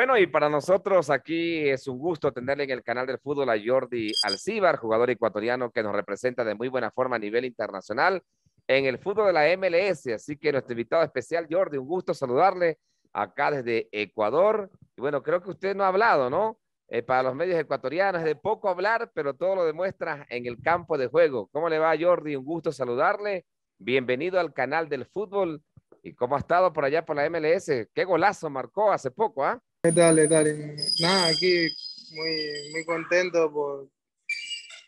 Bueno, y para nosotros aquí es un gusto tenerle en el Canal del Fútbol a Jordy Alcívar, jugador ecuatoriano que nos representa de muy buena forma a nivel internacional en el fútbol de la MLS. Así que nuestro invitado especial, Jordy, un gusto saludarle acá desde Ecuador. Y bueno, creo que usted no ha hablado, ¿no? Para los medios ecuatorianos es de poco hablar, pero todo lo demuestra en el campo de juego. ¿Cómo le va, Jordy? Un gusto saludarle. Bienvenido al Canal del Fútbol. ¿Y cómo ha estado por allá por la MLS? Qué golazo marcó hace poco, ¿ah? Dale. Nada, aquí muy contento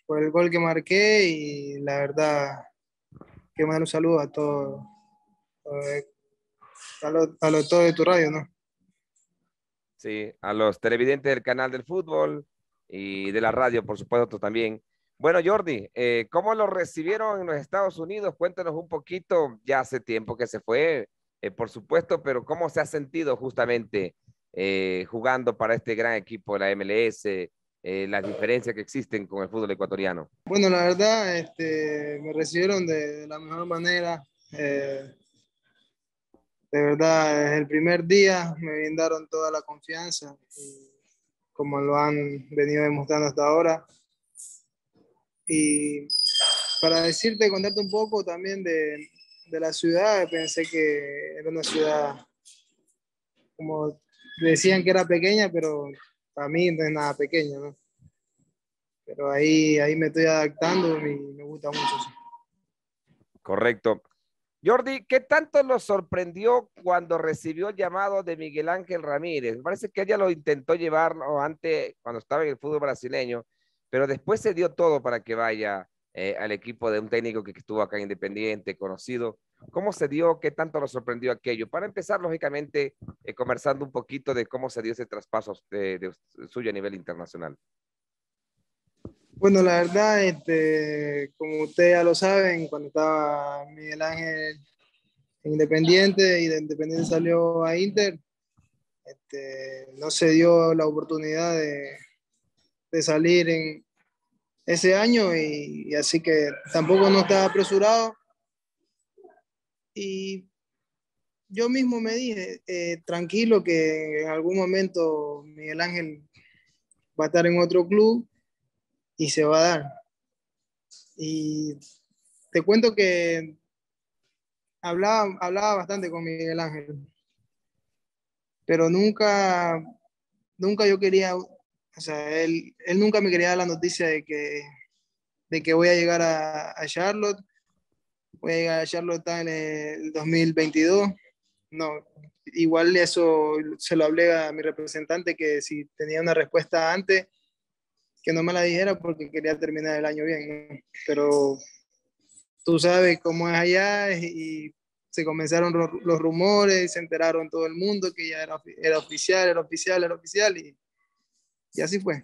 por el gol que marqué y la verdad que mando un saludo a todos, a los todos de tu radio, ¿no? Sí, a los televidentes del Canal del Fútbol y de la radio, por supuesto, también. Bueno, Jordy, ¿cómo lo recibieron en los Estados Unidos? Cuéntanos un poquito, ya hace tiempo que se fue, por supuesto, pero ¿cómo se ha sentido justamente jugando para este gran equipo de la MLS, las diferencias que existen con el fútbol ecuatoriano? Bueno, la verdad, me recibieron de la mejor manera. De verdad, desde el primer día me brindaron toda la confianza, y como lo han venido demostrando hasta ahora. Y para decirte, contarte un poco también de la ciudad, pensé que era una ciudad, como decían que era pequeña, pero para mí no es nada pequeña, ¿no? Pero ahí me estoy adaptando y me gusta mucho eso. Correcto. Jordy, ¿qué tanto lo sorprendió cuando recibió el llamado de Miguel Ángel Ramírez? Me parece que ella lo intentó llevar antes, cuando estaba en el fútbol brasileño, pero después se dio todo para que vaya al equipo de un técnico que estuvo acá en Independiente, conocido. ¿Cómo se dio? ¿Qué tanto lo sorprendió aquello? Para empezar, lógicamente, conversando un poquito de cómo se dio ese traspaso de suyo a nivel internacional. Bueno, la verdad, como ustedes ya lo saben, cuando estaba Miguel Ángel en Independiente y de Independiente salió a Inter, no se dio la oportunidad de salir en ese año y así que tampoco no estaba apresurado y yo mismo me dije tranquilo que en algún momento Miguel Ángel va a estar en otro club y se va a dar. Y te cuento que hablaba bastante con Miguel Ángel, pero nunca yo quería. O sea, él nunca me quería dar la noticia de que voy a llegar a Charlotte. Voy a llegar a Charlotte en el 2022. No, igual eso se lo hablé a mi representante, que si tenía una respuesta antes, que no me la dijera porque quería terminar el año bien, ¿no? Pero tú sabes cómo es allá y se comenzaron los rumores, se enteraron todo el mundo que ya era oficial y así fue.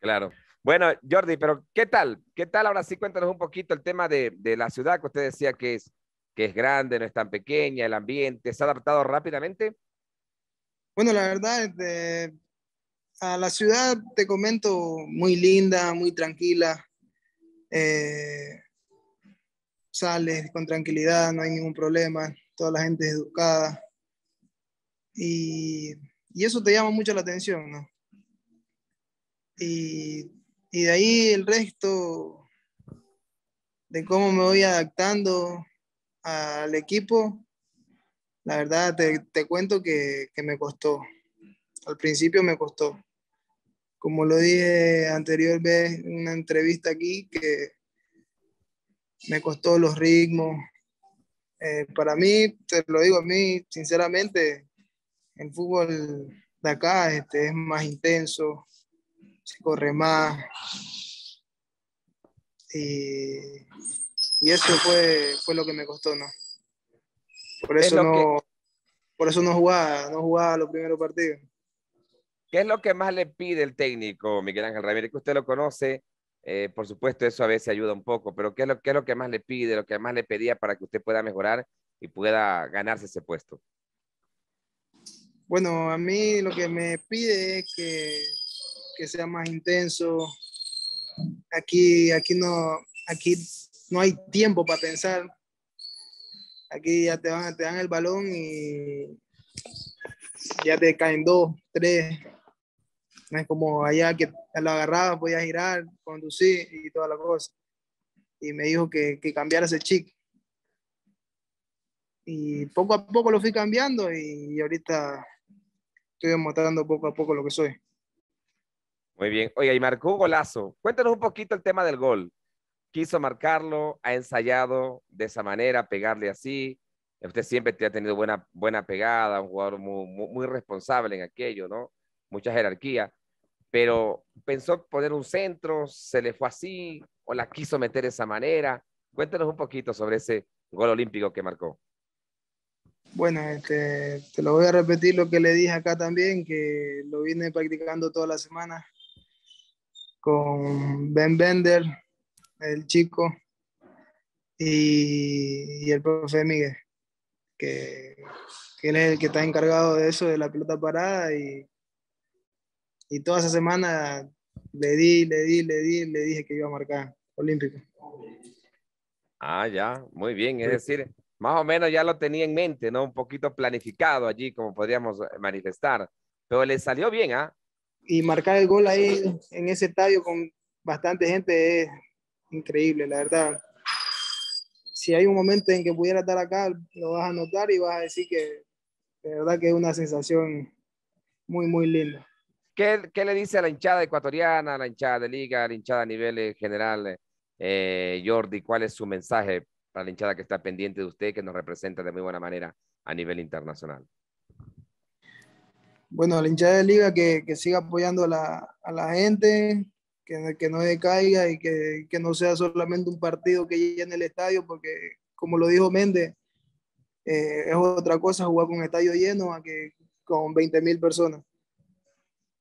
Claro. Bueno, Jordy, pero ¿qué tal? ¿Qué tal? Ahora sí, cuéntanos un poquito el tema de la ciudad que usted decía que es grande, no es tan pequeña, el ambiente, ¿se ha adaptado rápidamente? Bueno, la verdad, a la ciudad, te comento, muy linda, muy tranquila. Sales con tranquilidad, no hay ningún problema, toda la gente es educada. Y eso te llama mucho la atención, ¿no? Y de ahí el resto de cómo me voy adaptando al equipo, la verdad te cuento que me costó. Al principio me costó. Como lo dije anterior vez en una entrevista aquí, que me costó los ritmos. Para mí, te lo digo a mí, sinceramente, el fútbol de acá es más intenso. Se corre más y eso fue lo que me costó, ¿no? Por eso no jugaba los primeros partidos. ¿Qué es lo que más le pide el técnico Miguel Ángel Ramírez? Que usted lo conoce, por supuesto eso a veces ayuda un poco, pero ¿qué es lo que más le pide, lo que más le pedía para que usted pueda mejorar y pueda ganarse ese puesto? Bueno, a mí lo que me pide es que sea más intenso. Aquí no hay tiempo para pensar. Aquí ya te dan el balón y ya te caen dos, tres. No es como allá que lo agarrabas, podías girar, conducir y toda la cosa. Y me dijo que cambiara ese chic. Y poco a poco lo fui cambiando y ahorita estoy mostrando poco a poco lo que soy. Muy bien. Oye, y marcó un golazo. Cuéntanos un poquito el tema del gol. Quiso marcarlo, ha ensayado de esa manera, pegarle así. Usted siempre te ha tenido buena pegada, un jugador muy responsable en aquello, ¿no? Mucha jerarquía, pero pensó poner un centro, se le fue así, o la quiso meter de esa manera. Cuéntanos un poquito sobre ese gol olímpico que marcó. Bueno, te lo voy a repetir lo que le dije acá también, que lo vine practicando toda la semana con Ben Bender, el chico, y el profe Miguel, que él es el que está encargado de eso, de la pelota parada, y toda esa semana le dije que iba a marcar olímpico. Ah, ya, muy bien, es decir, más o menos ya lo tenía en mente, ¿no? Un poquito planificado allí, como podríamos manifestar, pero le salió bien, ¿ah? Y marcar el gol ahí, en ese estadio con bastante gente es increíble, la verdad. Si hay un momento en que pudiera estar acá, lo vas a notar y vas a decir que de verdad que es una sensación muy, muy linda. ¿Qué le dice a la hinchada ecuatoriana, a la hinchada de liga, a la hinchada a nivel general, Jordy? ¿Cuál es su mensaje para la hinchada que está pendiente de usted, que nos representa de muy buena manera a nivel internacional? Bueno, la hinchada de liga que siga apoyando a la gente, que no decaiga y que no sea solamente un partido que llene el estadio, porque como lo dijo Méndez, es otra cosa jugar con estadio lleno a que con 20.000 personas.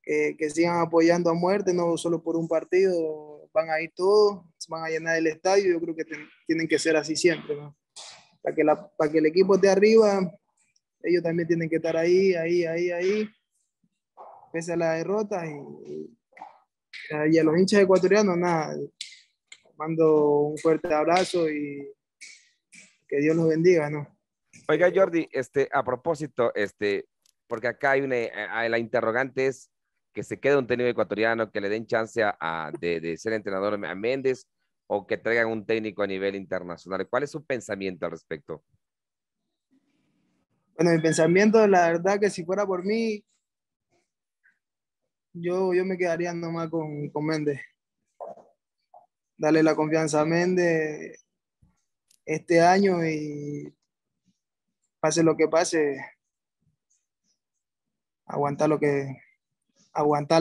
Que sigan apoyando a muerte, no solo por un partido, van a ir todos, van a llenar el estadio. Yo creo que tienen que ser así siempre, ¿no? Para que el equipo esté arriba, ellos también tienen que estar ahí, pese a las derrotas. Y a los hinchas ecuatorianos, nada, mando un fuerte abrazo y que Dios los bendiga, ¿no? Oiga, Jordy, a propósito, porque acá hay la interrogante es que se quede un técnico ecuatoriano, que le den chance de ser entrenador a Méndez, o que traigan un técnico a nivel internacional. ¿Cuál es su pensamiento al respecto? Bueno, mi pensamiento, la verdad que si fuera por mí, yo me quedaría nomás con Méndez. Darle la confianza a Méndez este año y pase lo que pase, aguantar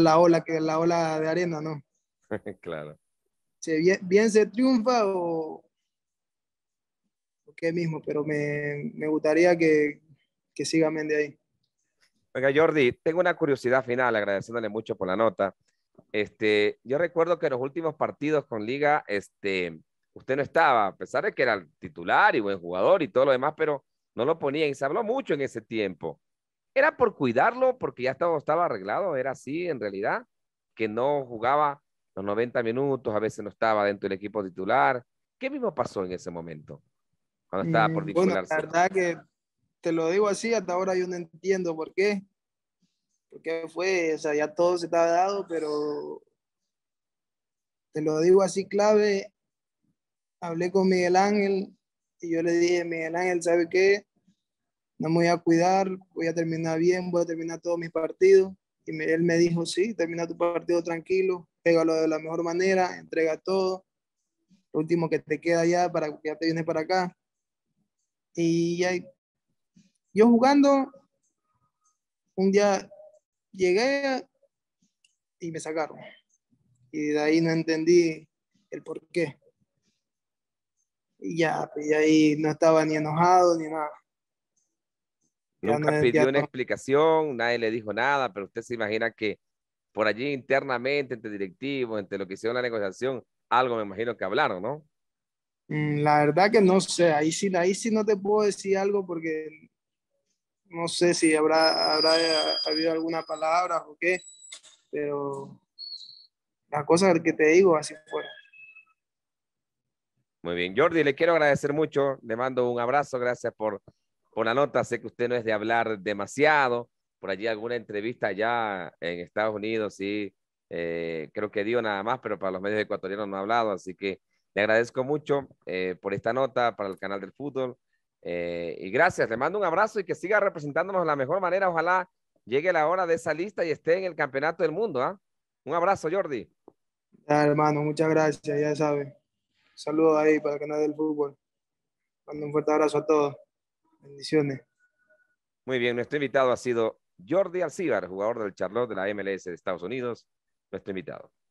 la ola, que es la ola de arena, ¿no? Claro. Bien se triunfa o qué mismo, pero me gustaría que siga Méndez ahí. Oiga, Jordy, tengo una curiosidad final, agradeciéndole mucho por la nota. Yo recuerdo que en los últimos partidos con Liga, usted no estaba, a pesar de que era titular y buen jugador y todo lo demás, pero no lo ponían y se habló mucho en ese tiempo. ¿Era por cuidarlo, porque ya estaba arreglado? ¿Era así en realidad? Que no jugaba los 90 minutos, a veces no estaba dentro del equipo titular. ¿Qué mismo pasó en ese momento? Cuando estaba por titularse. Bueno, la verdad que te lo digo así, hasta ahora yo no entiendo por qué. Porque fue, o sea, ya todo se estaba dado, pero te lo digo así clave. Hablé con Miguel Ángel y yo le dije, Miguel Ángel, ¿sabe qué? No me voy a cuidar, voy a terminar bien, voy a terminar todos mis partidos. Y él me dijo, sí, termina tu partido tranquilo, pégalo de la mejor manera, entrega todo, lo último que te queda ya, para que ya te vienes para acá. Y ahí, yo jugando, un día llegué y me sacaron. Y de ahí no entendí el por qué. Y ya, pues ahí no estaba ni enojado ni nada. Nunca pidió una explicación, nadie le dijo nada, pero usted se imagina que por allí internamente, entre directivos, entre lo que hicieron la negociación, algo me imagino que hablaron, ¿no? La verdad que no sé, ahí sí no te puedo decir algo porque no sé si habrá habido alguna palabra o qué, pero las cosas que te digo así fueron. Muy bien, Jordy, le quiero agradecer mucho, le mando un abrazo, gracias por la nota. Sé que usted no es de hablar demasiado, por allí alguna entrevista allá en Estados Unidos, sí, creo que dio nada más, pero para los medios ecuatorianos no ha hablado, así que le agradezco mucho por esta nota para el Canal del Fútbol, y gracias, le mando un abrazo y que siga representándonos de la mejor manera, ojalá llegue la hora de esa lista y esté en el campeonato del mundo, ¿eh? Un abrazo, Jordi. Ya, hermano, muchas gracias, ya sabe. Saludos ahí para el Canal del Fútbol. Mando un fuerte abrazo a todos. Bendiciones. Muy bien, nuestro invitado ha sido Jordy Alcívar, jugador del Charlotte de la MLS de Estados Unidos. Nuestro invitado.